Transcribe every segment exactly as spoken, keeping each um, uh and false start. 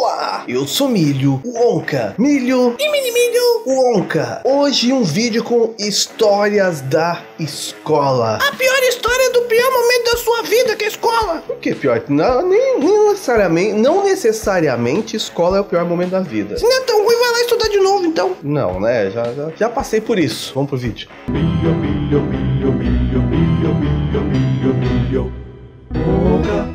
Olá, eu sou Milho Wonka, Milho e Mini Milho Wonka. Hoje um vídeo com histórias da escola. A pior história do pior momento da sua vida, que é a escola. Por que pior? Não, nem, nem necessariamente, não necessariamente escola é o pior momento da vida. Se não é tão ruim, vai lá estudar de novo então. Não, né? Já, já, já passei por isso. Vamos pro vídeo. Milho, milho, milho, milho, milho, milho, milho, milho, Wonka.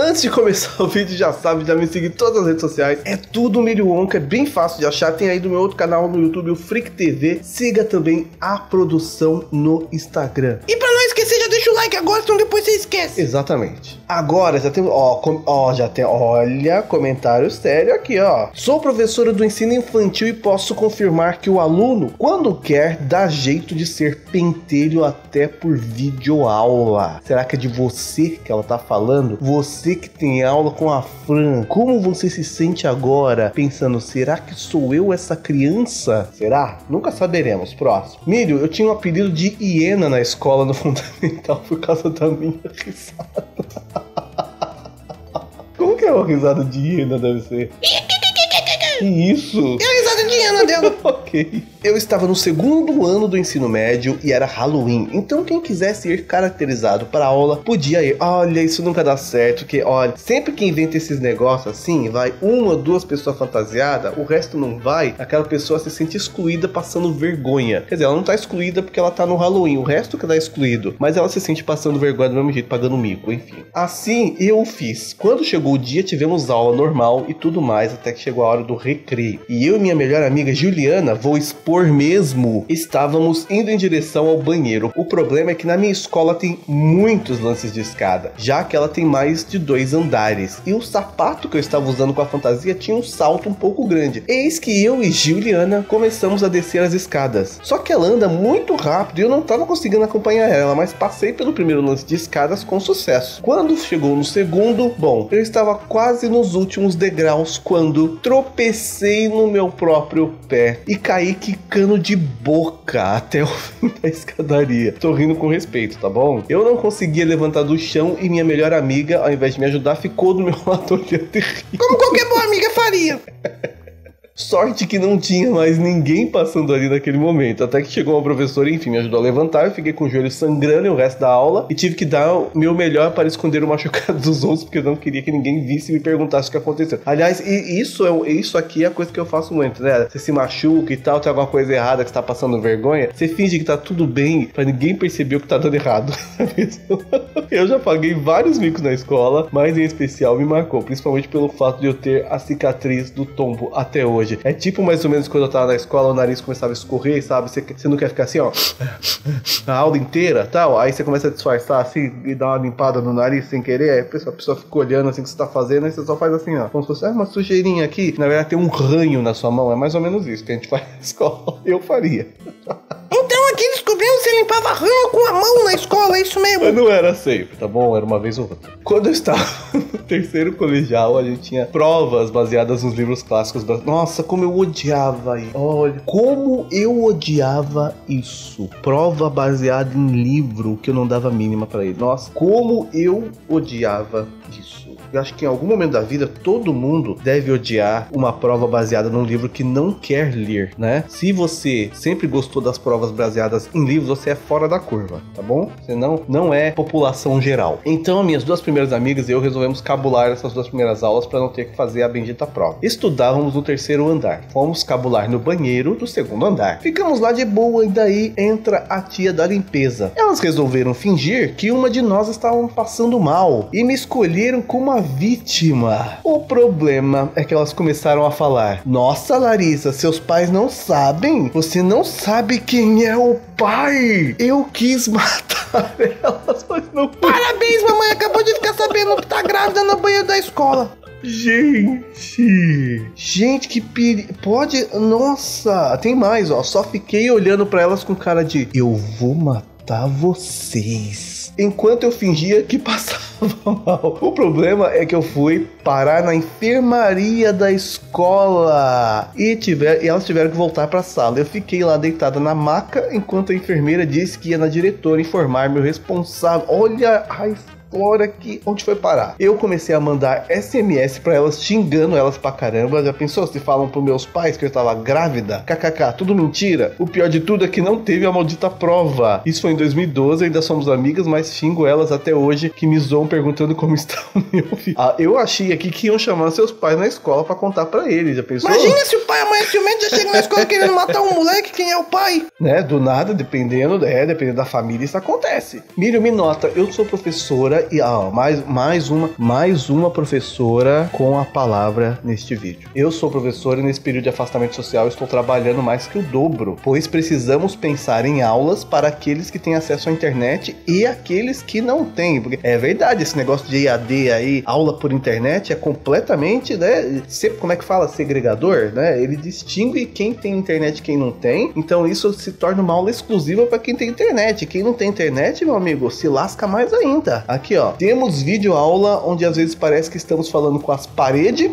Antes de começar o vídeo, já sabe, já me segue em todas as redes sociais. É tudo Milho Wonka, é bem fácil de achar. Tem aí do meu outro canal no YouTube, o Freak T V. Siga também a produção no Instagram. E pra não esquecer, já deixa o like agora, senão depois você esquece. Exatamente. Agora já tem, ó, com, ó, já tem, olha, comentário sério aqui, ó. Sou professora do ensino infantil e posso confirmar que o aluno, quando quer, dá jeito de ser pentelho até por videoaula. Será que é de você que ela tá falando? Você que tem aula com a Fran, como você se sente agora? Pensando, será que sou eu essa criança? Será? Nunca saberemos. Próximo. Mírio, eu tinha um apelido de hiena na escola no fundamental por causa da minha risada. Como que é uma risada de hiena deve ser? Que isso? Eu risada de hiena dela. Ok. Eu estava no segundo ano do ensino médio e era Halloween, então quem quisesse ir caracterizado para a aula podia ir. Olha, isso nunca dá certo, que olha, sempre que inventa esses negócios assim, vai uma ou duas pessoas fantasiadas, o resto não vai, aquela pessoa se sente excluída passando vergonha. Quer dizer, ela não tá excluída porque ela tá no Halloween, o resto que tá excluído, mas ela se sente passando vergonha do mesmo jeito, pagando mico, enfim. Assim eu fiz. Quando chegou o dia, tivemos aula normal e tudo mais, até que chegou a hora do recreio. E eu e minha melhor amiga Juliana, vou expor Por mesmo, estávamos indo em direção ao banheiro. O problema é que na minha escola tem muitos lances de escada, já que ela tem mais de dois andares. E o sapato que eu estava usando com a fantasia tinha um salto um pouco grande. Eis que eu e Juliana começamos a descer as escadas. Só que ela anda muito rápido e eu não estava conseguindo acompanhar ela, mas passei pelo primeiro lance de escadas com sucesso. Quando chegou no segundo, bom, eu estava quase nos últimos degraus quando tropecei no meu próprio pé e caí que cano de boca até o fim da escadaria. Tô rindo com respeito, tá bom? Eu não conseguia levantar do chão e minha melhor amiga, ao invés de me ajudar, ficou do meu lado olhando e rindo. Como qualquer boa amiga faria. Sorte que não tinha mais ninguém passando ali naquele momento, até que chegou uma professora e enfim me ajudou a levantar. Eu fiquei com o joelho sangrando e o resto da aula e tive que dar o meu melhor para esconder o machucado dos outros, porque eu não queria que ninguém visse e me perguntasse o que aconteceu. Aliás, e isso, é, isso aqui é a coisa que eu faço muito, né? Você se machuca e tal, tem alguma coisa errada que você tá passando vergonha, você finge que tá tudo bem para ninguém perceber o que tá dando errado. Eu já paguei vários micos na escola, mas em especial me marcou, principalmente pelo fato de eu ter a cicatriz do tombo até hoje. É tipo mais ou menos quando eu tava na escola, o nariz começava a escorrer, sabe? Você, você não quer ficar assim, ó, a aula inteira, tal. Aí você começa a disfarçar assim e dá uma limpada no nariz sem querer. Aí a pessoa, a pessoa fica olhando assim o que você tá fazendo, aí você só faz assim, ó, como se fosse ah, uma sujeirinha aqui. Na verdade tem um ranho na sua mão, é mais ou menos isso que a gente faz na escola. Eu faria. Então aqui descobrimos que você limpava ranho com a mão na escola, é isso mesmo? Mas não era sempre, tá bom? Era uma vez ou outra. Quando eu estava no terceiro colegial, a gente tinha provas baseadas nos livros clássicos da... Nossa, como eu odiava isso. Olha, como eu odiava isso. Prova baseada em livro que eu não dava mínima pra ele. Nossa, como eu odiava isso. Eu acho que em algum momento da vida, todo mundo deve odiar uma prova baseada num livro que não quer ler, né? Se você sempre gostou das provas baseadas em livros, você é fora da curva, tá bom? Você não, não é população geral. Então, minhas duas primeiras amigas e eu resolvemos cabular essas duas primeiras aulas para não ter que fazer a bendita prova. Estudávamos no terceiro andar. Fomos cabular no banheiro do segundo andar. Ficamos lá de boa e daí entra a tia da limpeza. Elas resolveram fingir que uma de nós estava passando mal e me escolheram como uma vítima. O problema é que elas começaram a falar: nossa, Larissa, seus pais não sabem? Você não sabe quem é o pai? Eu quis matar elas, mas não... Parabéns, mamãe, acabou de ficar sabendo que tá grávida no banheiro da escola. Gente, gente, que peri... Pode... Nossa, tem mais, ó. Só fiquei olhando pra elas com cara de eu vou matar vocês, enquanto eu fingia que passava mal. O problema é que eu fui parar na enfermaria da escola e, tiver, e elas tiveram que voltar para a sala. Eu fiquei lá deitada na maca enquanto a enfermeira disse que ia na diretora informar meu responsável. Olha a uma hora que onde foi parar? Eu comecei a mandar S M S pra elas, xingando elas pra caramba. Já pensou se falam pros meus pais que eu tava grávida? Kkk, tudo mentira. O pior de tudo é que não teve a maldita prova. Isso foi em dois mil e doze, ainda somos amigas, mas xingo elas até hoje, que me zoam perguntando como está o meu filho. Ah, eu achei aqui que iam chamar seus pais na escola pra contar pra eles, já pensou? Imagina se o pai e a mãe ciumento já chegam na escola querendo matar um moleque, quem é o pai? Né, do nada, dependendo, é, dependendo da família, isso acontece. Mírio, me nota, eu sou professora e, ah, mais, mais uma, mais uma professora com a palavra neste vídeo. Eu sou professora e nesse período de afastamento social estou trabalhando mais que o dobro, pois precisamos pensar em aulas para aqueles que têm acesso à internet e aqueles que não têm. Porque é verdade, esse negócio de E A D aí, aula por internet, é completamente, né, como é que fala, segregador, né? Ele distingue quem tem internet e quem não tem, então isso se torna uma aula exclusiva para quem tem internet. Quem não tem internet, meu amigo, se lasca mais ainda. Aqui, ó, temos vídeo aula onde às vezes parece que estamos falando com as paredes.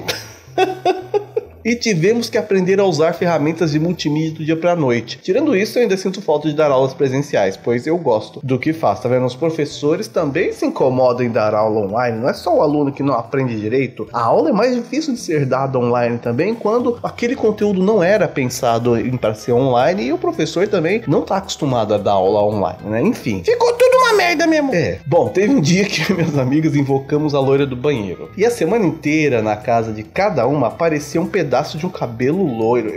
E tivemos que aprender a usar ferramentas de multimídia do dia pra noite. Tirando isso, eu ainda sinto falta de dar aulas presenciais, pois eu gosto do que faço, tá vendo? Os professores também se incomodam em dar aula online, não é só o aluno que não aprende direito. A aula é mais difícil de ser dada online também, quando aquele conteúdo não era pensado em para ser online e o professor também não tá acostumado a dar aula online, né? Enfim, ficou tudo uma merda mesmo. É. Bom, teve um dia que meus amigos invocamos a loira do banheiro. E a semana inteira, na casa de cada uma, aparecia um pedaço de um cabelo loiro.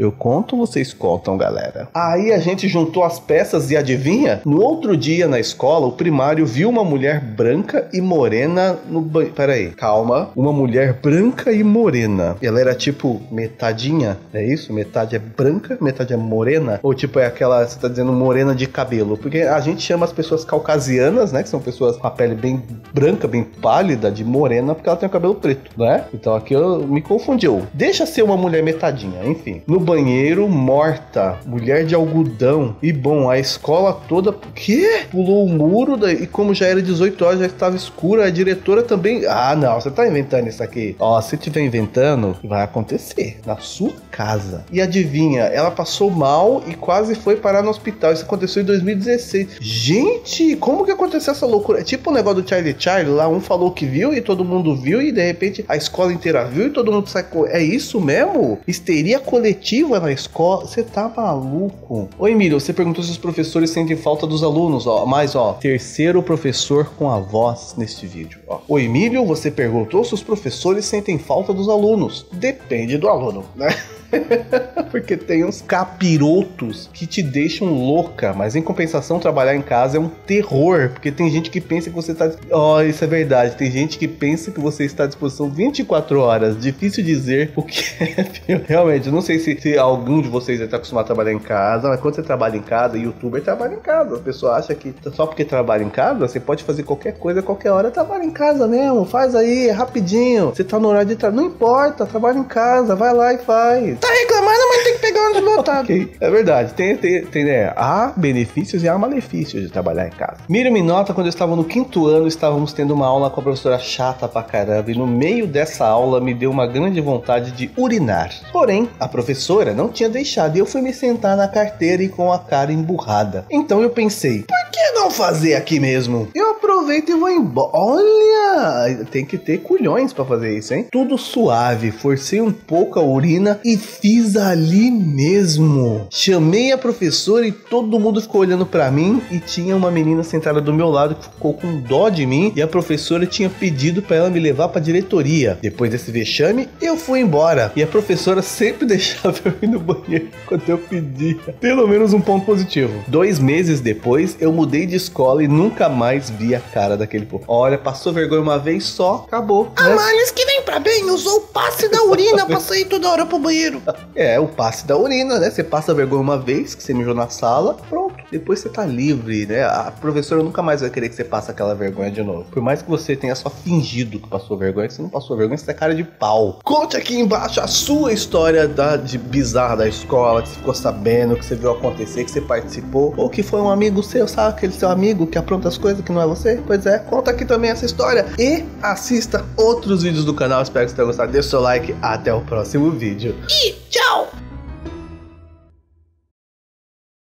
Eu conto, vocês contam, galera. Aí a gente juntou as peças e adivinha? No outro dia, na escola, o primário viu uma mulher branca e morena no banheiro. Pera aí, calma. Uma mulher branca e morena. Ela era tipo metadinha, é isso? Metade é branca, metade é morena? Ou tipo é aquela, você tá dizendo morena de cabelo? Porque a gente chama as pessoas caucasianas, né? Que são pessoas com a pele bem branca, bem pálida, de morena, porque ela tem o cabelo preto, né? Então aqui eu me confundiu. Deixa ser uma mulher metadinha, enfim. No banheiro, morta, mulher de algodão. E bom, a escola toda que pulou o muro da... e como já era dezoito horas, já estava escura. A diretora também. Ah, não, você tá inventando isso aqui. Ó, se tiver inventando, vai acontecer na sua casa. E adivinha, ela passou mal e quase foi parar no hospital. Isso aconteceu em dois mil e dezesseis. Gente, como que aconteceu essa loucura? É tipo o negócio do Charlie Charlie lá, um falou que viu e todo mundo viu e de repente a escola inteira viu e todo mundo sacou. É isso mesmo? Histeria coletiva na escola, você tá maluco? Oi, Emílio, você perguntou se os professores sentem falta dos alunos, ó, mas ó, terceiro professor com a voz neste vídeo, ó. Oi, Emílio, você perguntou se os professores sentem falta dos alunos. Depende do aluno, né? Porque tem uns capirotos que te deixam louca, mas em compensação trabalhar em casa é um terror, porque tem gente que pensa que você tá... Ó, isso é verdade, tem gente que pensa que você está à disposição vinte e quatro horas, difícil dizer o que é pior. Realmente, eu não sei se, se algum de vocês está acostumado a trabalhar em casa, mas quando você trabalha em casa, youtuber trabalha em casa, a pessoa acha que só porque trabalha em casa, você pode fazer qualquer coisa, qualquer hora, trabalha em casa mesmo, faz aí, rapidinho, você tá no horário de trabalho, não importa, trabalha em casa, vai lá e faz. Tá reclamando, mas tem que pegar um deslotado. Okay. É verdade, tem, tem, tem, né? Há benefícios e há malefícios de trabalhar em casa. Mírio me nota, quando eu estava no quinto ano, estávamos tendo uma aula com a professora chata pra caramba, e no meio dessa aula me deu uma grande vontade de urinar. Porém, a professora não tinha deixado e eu fui me sentar na carteira e com a cara emburrada. Então eu pensei, por que não fazer aqui mesmo? Eu aproveito e vou embora. Olha, tem que ter culhões pra fazer isso, hein? Tudo suave, forcei um pouco a urina e fiz ali mesmo. Chamei a professora e todo mundo ficou olhando pra mim e tinha uma menina sentada do meu lado que ficou com dó de mim e a professora tinha pedido pra ela me levar pra diretoria. Depois desse vexame, eu fui embora e a professora sempre deixava eu ir no banheiro quando eu pedia. Pelo menos um ponto positivo. Dois meses depois, eu mudei de escola e nunca mais vi a cara daquele povo. Olha, passou vergonha uma vez só, acabou. A males que vem pra bem usou o passe da urina pra sair toda hora pro banheiro. É, o passe da urina, né? Você passa a vergonha uma vez, que você mijou na sala, pronto. Depois você tá livre, né? A professora nunca mais vai querer que você passe aquela vergonha de novo. Por mais que você tenha só fingido que passou vergonha, você não passou vergonha, você é cara de pau. Conte aqui embaixo a sua história da, de bizarra da escola, que você ficou sabendo, que você viu acontecer, que você participou, ou que foi um amigo seu, sabe? Aquele seu amigo que apronta as coisas que não é você? Pois é, conta aqui também essa história e assista outros vídeos do canal. Espero que você tenha gostado. Deixa o seu like. Até o próximo vídeo. E